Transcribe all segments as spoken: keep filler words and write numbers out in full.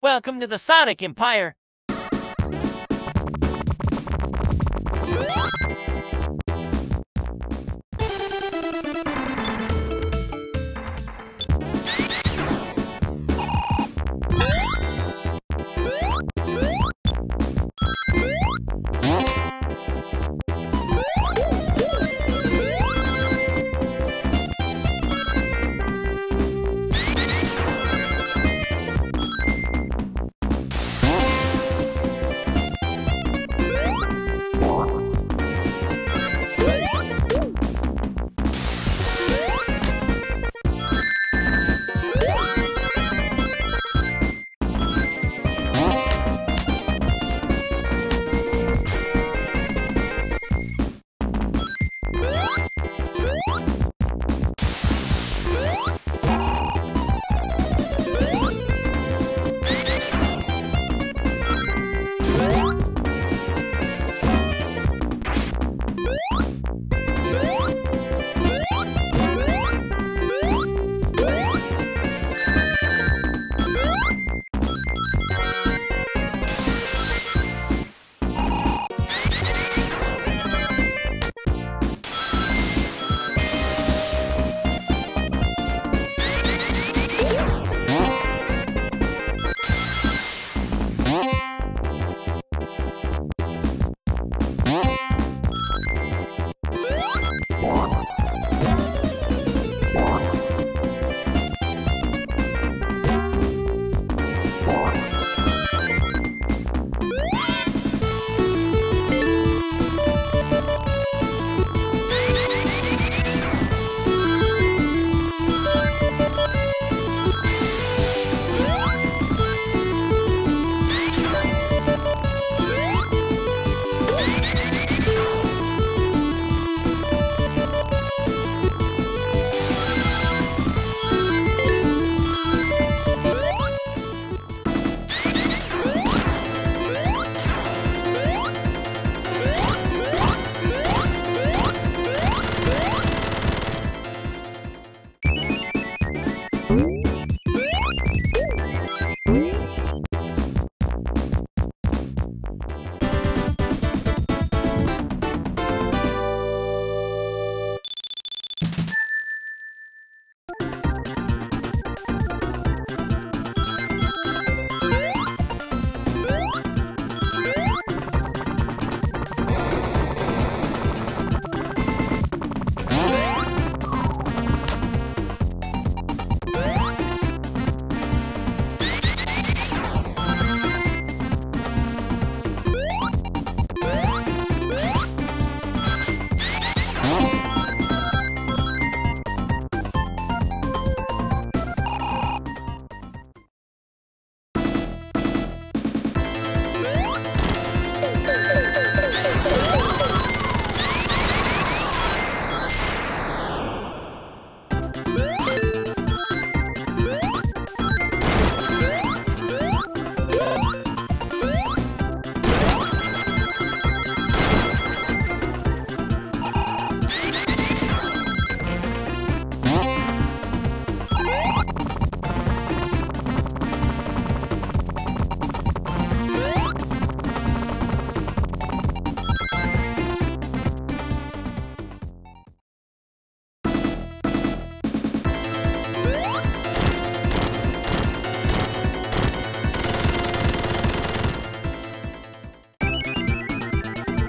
Welcome to the Sonic Empire!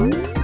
Ooh.